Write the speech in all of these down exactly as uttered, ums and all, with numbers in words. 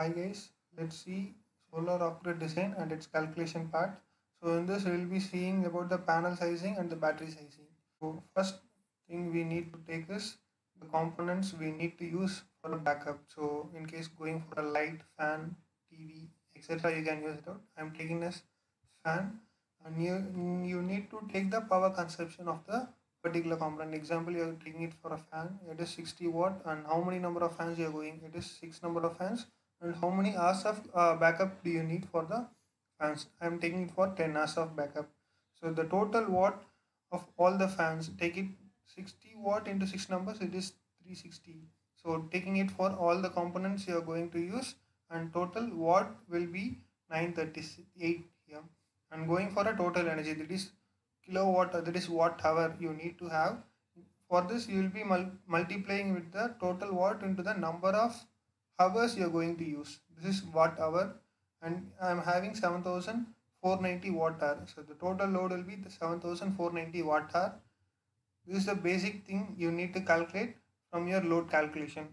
Hi guys, let's see solar operate design and its calculation part. So in this we will be seeing about the panel sizing and the battery sizing. So first thing we need to take is the components we need to use for a backup. So in case going for a light, fan, T V, et cetera you can use it out. I am taking this fan, and you, you need to take the power consumption of the particular component. Example, you are taking it for a fan, it is sixty watt, and how many number of fans you are going? It is six number of fans. And how many hours of uh, backup do you need for the fans? I am taking it for ten hours of backup. So the total watt of all the fans, take it sixty watt into six numbers, it is three hundred sixty. So taking it for all the components you are going to use, and total watt will be nine hundred thirty-eight here. And going for a total energy, that is kilowatt, or that is watt hour you need to have. For this you will be mul multiplying with the total watt into the number of hours you are going to use. This is watt hour, and I am having seven thousand four hundred ninety watt hour. So the total load will be the seven thousand four hundred ninety watt hour. This is the basic thing you need to calculate from your load calculation.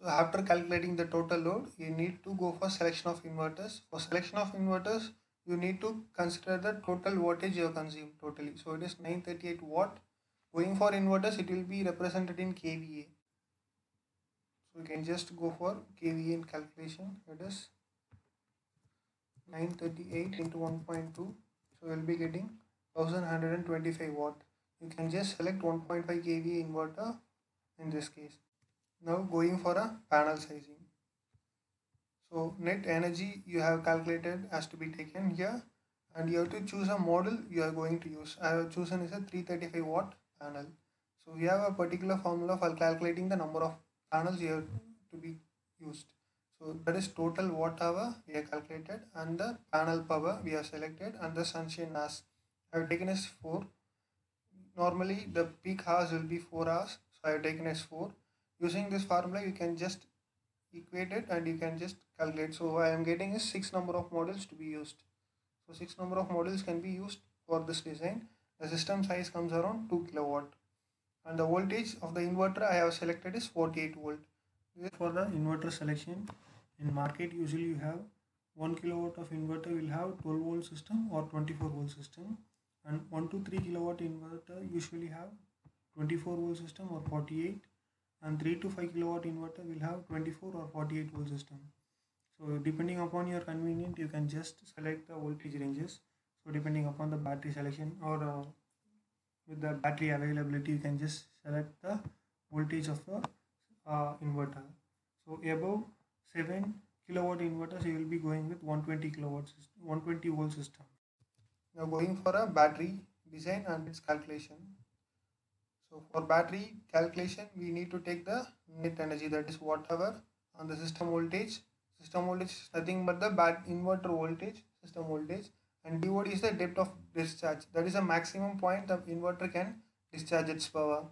So after calculating the total load, you need to go for selection of inverters. For selection of inverters, you need to consider the total wattage you have consumed totally. So it is nine hundred thirty-eight watt. Going for inverters, it will be represented in K V A. So you can just go for K V A in calculation. It is nine hundred thirty-eight into one point two. So you will be getting one thousand one hundred twenty-five watt. You can just select one point five K V A inverter in this case. Now going for a panel sizing. So net energy you have calculated has to be taken here, and you have to choose a model you are going to use. I have chosen is a three hundred thirty-five watt panel. So we have a particular formula for calculating the number of panels here to be used. So that is total watt hour we have calculated, and the panel power we have selected, and the sunshine hours I have taken as four. Normally the peak hours will be four hours, so I have taken as four. Using this formula you can just equate it and you can just calculate. So I am getting is six number of models to be used. So six number of models can be used for this design. The system size comes around two kilowatt. And the voltage of the inverter I have selected is forty-eight volt. This is for the inverter selection. In market usually you have one kilowatt of inverter will have twelve volt system or twenty-four volt system, and one to three kilowatt inverter usually have twenty-four volt system or forty-eight, and three to five kilowatt inverter will have twenty-four or forty-eight volt system. So depending upon your convenience you can just select the voltage ranges. So depending upon the battery selection or uh, with the battery availability, you can just select the voltage of the uh, inverter. So above seven kilowatt inverters, you will be going with one hundred twenty kilowatt system, one hundred twenty volt system. Now going for a battery design and its calculation. So for battery calculation, we need to take the net energy, that is watt hour, and the system voltage. System voltage is nothing but the bat inverter voltage, system voltage. And D O D is the depth of discharge, that is a maximum point the inverter can discharge its power,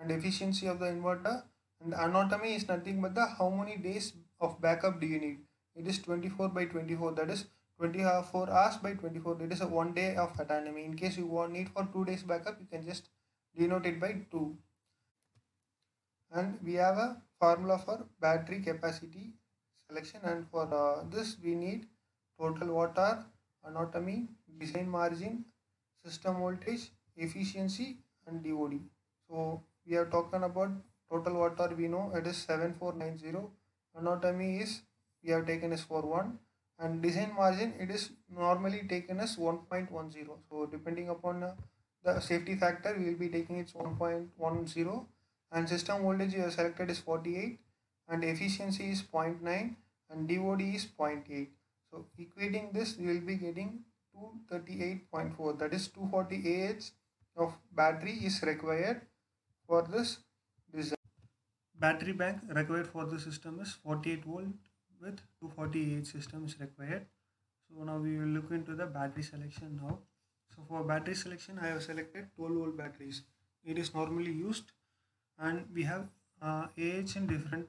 and efficiency of the inverter, and the anatomy is nothing but the how many days of backup do you need. It is twenty-four by twenty-four, that is twenty-four hours by twenty-four, it is a one day of autonomy. In case you want need for two days backup, you can just denote it by two. And we have a formula for battery capacity selection, and for uh, this we need total watt hour, anatomy, design margin, system voltage, efficiency, and D O D. So we have talked about total watt hour, we know it is seven four nine zero. Anatomy is we have taken as forty-one, and design margin it is normally taken as one point one zero. So depending upon the safety factor, we will be taking its one point one zero, and system voltage you have selected is forty-eight, and efficiency is zero point nine, and D O D is zero point eight. So equating this, you will be getting two hundred thirty-eight point four, that is two hundred forty Ah of battery is required for this design. Battery bank required for the system is forty-eight volt with two hundred forty Ah system is required. So now we will look into the battery selection now. So for battery selection, I have selected twelve volt batteries. It is normally used, and we have uh, Ah in different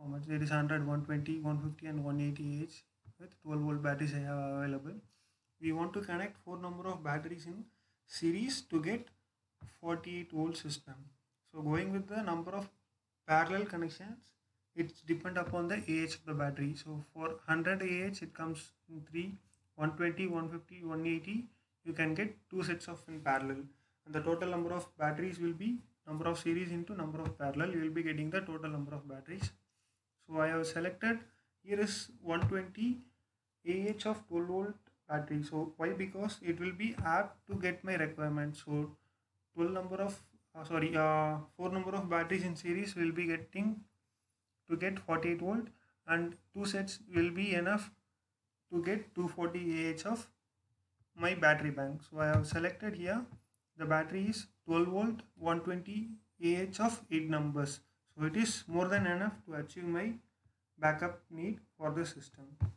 formats. There is one hundred, one twenty, one fifty and one eighty Ah. With twelve volt batteries I have available. We want to connect four number of batteries in series to get forty-eight volt system. So going with the number of parallel connections, it's depend upon the Ah of the battery. So for one hundred Ah it comes in three, one twenty, one fifty, one eighty. You can get two sets of in parallel, and the total number of batteries will be number of series into number of parallel. You will be getting the total number of batteries. So I have selected here is one twenty Ah of twelve volt battery. So why? Because it will be apt to get my requirement. So twelve number of uh, sorry uh, four number of batteries in series will be getting to get forty-eight volt, and two sets will be enough to get two forty Ah of my battery bank. So I have selected here the battery is twelve volt, one twenty Ah of eight numbers. So it is more than enough to achieve my backup need for the system.